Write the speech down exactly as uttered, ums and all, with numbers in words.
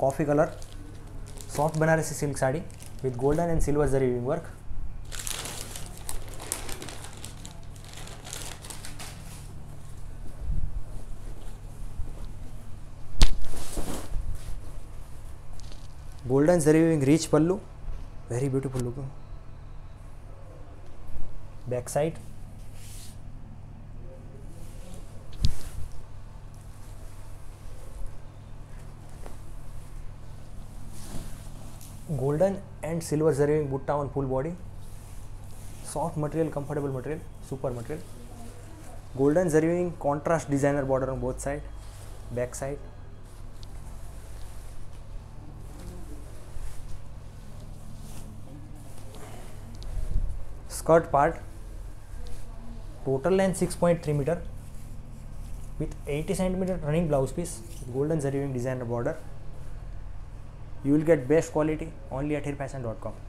Coffee colour soft Banarasi silk sari with golden and silver zari weaving work. Golden zari weaving rich pallu, very beautiful look. Back side golden and silver zari butta on full body, soft material, comfortable material, super material. Golden zari contrast designer border on both side. Back side skirt part total length six point three metre with eighty centimetre running blouse piece, golden zari designer border. You will get best quality only at heer fashion dot com.